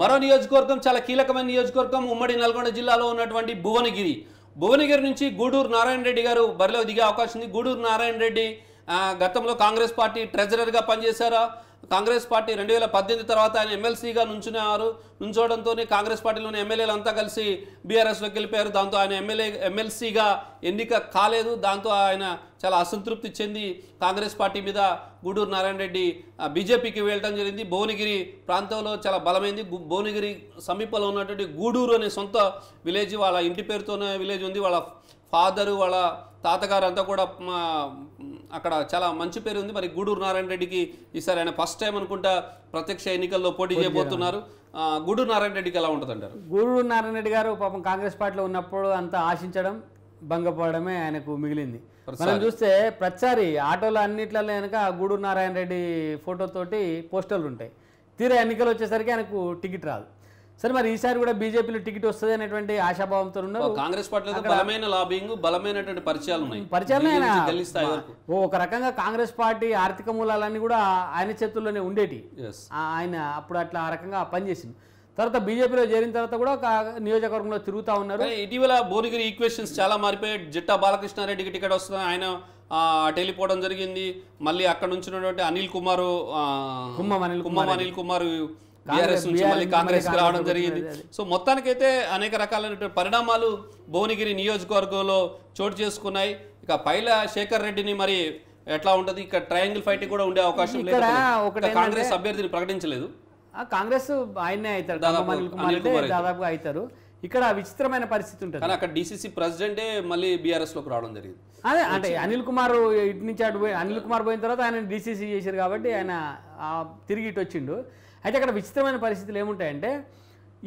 మరో నియోజకవర్గం చాలా కీలకమైన నియోజకవర్గం ఉమ్మడి నల్గొండ జిల్లాలో ఉన్నటువంటి భువనగిరి. భువనగిరి నుంచి గూడూర్ నారాయణ రెడ్డి గారు బరిలో దిగే అవకాశం ఉంది. గూడూర్ నారాయణ రెడ్డి గతంలో కాంగ్రెస్ పార్టీ ట్రెజరర్ గా పనిచేశారు. కాంగ్రెస్ పార్టీ 2018 తర్వాత ఆయన ఎమ్మెల్సీగా నుంచోవడంతోనే కాంగ్రెస్ పార్టీలోని ఎమ్మెల్యేలంతా కలిసి బీఆర్ఎస్ లోకి వెళ్ళిపోయారు. దాంతో ఆయన ఎమ్మెల్సీగా ఎన్నిక కాలేదు. దాంతో ఆయన చాలా అసంతృప్తి చెంది కాంగ్రెస్ పార్టీ మీద గూడూరు నారాయణ రెడ్డి బీజేపీకి వెళ్ళడం జరిగింది. భువనగిరి ప్రాంతంలో చాలా బలమైంది. భువనగిరి సమీపంలో ఉన్నటువంటి గూడూరు అనే సొంత విలేజ్, వాళ్ళ ఇంటి పేరుతోనే విలేజ్ ఉంది. వాళ్ళ ఫాదరు వాళ్ళ తాతగారు అంతా కూడా అక్కడ చాలా మంచి పేరు ఉంది. మరి గూడూరు నారాయణ రెడ్డికి ఈసారి ఆయన ఫస్ట్ టైం అనుకుంటా ప్రత్యక్ష ఎన్నికల్లో పోటీ చేయబోతున్నారు. గూడూరు నారాయణ రెడ్డికి ఎలా ఉంటుంది అంటారు? గూడూరు నారాయణ రెడ్డి గారు పాపం కాంగ్రెస్ పార్టీలో ఉన్నప్పుడు అంత ఆశించడం భంగపడమే ఆయనకు మిగిలింది. మనం చూస్తే ప్రతిసారి ఆటోలు అన్నిట్లలో కనుక గూడూరు నారాయణ రెడ్డి ఫోటోతోటి పోస్టర్లు ఉంటాయి. తీరా ఎన్నికలు వచ్చేసరికి ఆయనకు టికెట్ రాదు. సరే, మరి ఈసారి కూడా బీజేపీలో టికెట్ వస్తుంది అనేటువంటి ఆశాభావంతో ఉన్నారు. కాంగ్రెస్ పార్టీలో బలమైన లాబింగ్, బలమైనటువంటి పరిచయాలు, ఒక రకంగా కాంగ్రెస్ పార్టీ ఆర్థిక మూలాలన్నీ కూడా ఆయన చేతుల్లోనే ఉండేటి. ఆయన అప్పుడు అట్లా ఆ రకంగా పనిచేసింది. తర్వాత బీజేపీలో చేరిన తర్వాత కూడా నియోజకవర్గంలో తిరుగుతూ ఉన్నారు. ఇటీవల భువనగిరి ఈక్వేషన్స్ చాలా మారిపోయాయి. జిట్టా బాలకృష్ణ రెడ్డికి టికెట్ వస్తుంది, ఆయన అటెళ్ళిపోవడం జరిగింది. మళ్ళీ అక్కడ నుంచినటువంటి అనిల్ కుమార్ బీఆర్ఎస్ నుంచి మళ్ళీ కాంగ్రెస్ రావడం జరిగింది. సో మొత్తానికైతే అనేక రకాలైనటువంటి పరిణామాలు భువనగిరి నియోజకవర్గంలో చోటు చేసుకున్నాయి. ఇక పైల శేఖర్ రెడ్డిని మరి ఎట్లా ఉంటుంది? ఇక్కడ ట్రయాంగిల్ ఫైటింగ్ కూడా ఉండే అవకాశం లేదు. కాంగ్రెస్ అభ్యర్థిని ప్రకటించలేదు, కాంగ్రెస్ ఆయనే అవుతారు, అనిల్ కుమార్ రెడ్డి దాదాపుగా అవుతారు. ఇక్కడ విచిత్రమైన పరిస్థితి ఉంటుంది. కానీ అక్కడ డిసిసి ప్రెసిడెంటే మళ్ళీ బీఆర్ఎస్ లోకి రావడం జరిగింది. అదే అంటే అనిల్ కుమార్ పోయిన తర్వాత ఆయన డిసిసి చేశారు కాబట్టి ఆయన తిరిగి ఇటు వచ్చిండు. అయితే అక్కడ విచిత్రమైన పరిస్థితులు ఏముంటాయంటే,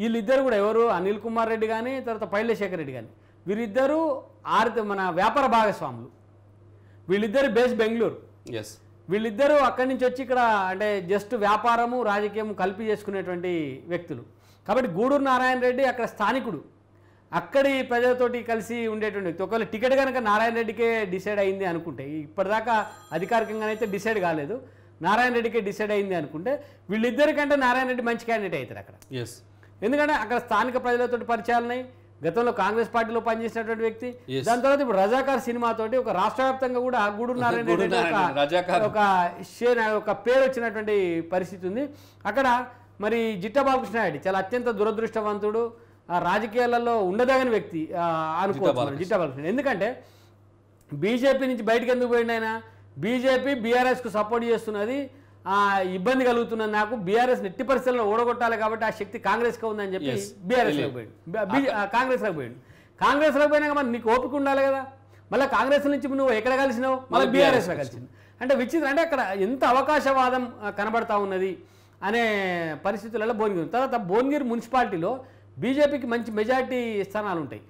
వీళ్ళిద్దరు కూడా ఎవరు, అనిల్ కుమార్ రెడ్డి కానీ తర్వాత పైల శేఖర్ రెడ్డి కానీ, వీరిద్దరూ మన వ్యాపార భాగస్వాములు. వీళ్ళిద్దరు బేస్ బెంగళూరు. ఎస్, వీళ్ళిద్దరూ అక్కడి నుంచి వచ్చి ఇక్కడ అంటే జస్ట్ వ్యాపారము రాజకీయము కలిపి చేసుకునేటువంటి వ్యక్తులు. కాబట్టి గూడూరు నారాయణ రెడ్డి అక్కడ స్థానికుడు, అక్కడి ప్రజలతోటి కలిసి ఉండేటువంటి వ్యక్తి. ఒకవేళ టికెట్ కనుక నారాయణ రెడ్డికే డిసైడ్ అయింది అనుకుంటే, ఇప్పటిదాకా అధికారికంగానైతే డిసైడ్ కాలేదు, నారాయణ రెడ్డికే డిసైడ్ అయింది అనుకుంటే, వీళ్ళిద్దరికంటే నారాయణ రెడ్డి మంచి క్యాండిడేట్ అవుతారు అక్కడ. ఎస్, ఎందుకంటే అక్కడ స్థానిక ప్రజలతోటి పరిచయాలు ఉన్నాయి. గతంలో కాంగ్రెస్ పార్టీలో పనిచేసినటువంటి వ్యక్తి, దాని తర్వాత ఇప్పుడు రజాకార్ సినిమాతోటి ఒక రాష్ట్ర వ్యాప్తంగా కూడా గూడూరు నారాయణ రెడ్డి ఒక పేరు వచ్చినటువంటి పరిస్థితి ఉంది అక్కడ. మరి జిట్టా బాలకృష్ణ రెడ్డి చాలా అత్యంత దురదృష్టవంతుడు, రాజకీయాలలో ఉండదగిన వ్యక్తి అనుకోవచ్చు జిట్టా బాలకృష్ణ. ఎందుకంటే బీజేపీ నుంచి బయటకు ఎందుకు పోయింది ఆయన? బీజేపీ బీఆర్ఎస్కు సపోర్ట్ చేస్తున్నది, ఇబ్బంది కలుగుతున్నది, నాకు బీఆర్ఎస్ నెట్టి పరిస్థితుల్లో ఓడగొట్టాలి కాబట్టి ఆ శక్తి కాంగ్రెస్కి ఉందని చెప్పి కాంగ్రెస్లోకి పోయాడు. కాంగ్రెస్లోకి పోయినాక మరి నీకు ఓపిక ఉండాలి కదా. మళ్ళీ కాంగ్రెస్ నుంచి నువ్వు ఎక్కడ కలిసినావు, మళ్ళీ బీఆర్ఎస్లో కలిసినావు అంటే విచిత్రం. అంటే అక్కడ ఎంత అవకాశవాదం కనబడతా ఉన్నది అనే పరిస్థితులలో భువనగిరి. తర్వాత భువనగిరి మున్సిపాలిటీలో బీజేపీకి మంచి మెజార్టీ స్థానాలు ఉంటాయి.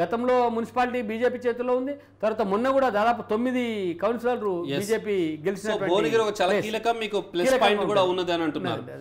గతంలో మున్సిపాలిటీ బీజేపీ చేతుల్లో ఉంది. తర్వాత మొన్న కూడా దాదాపు 9 కౌన్సిలర్లు బీజేపీ గెలిచిన.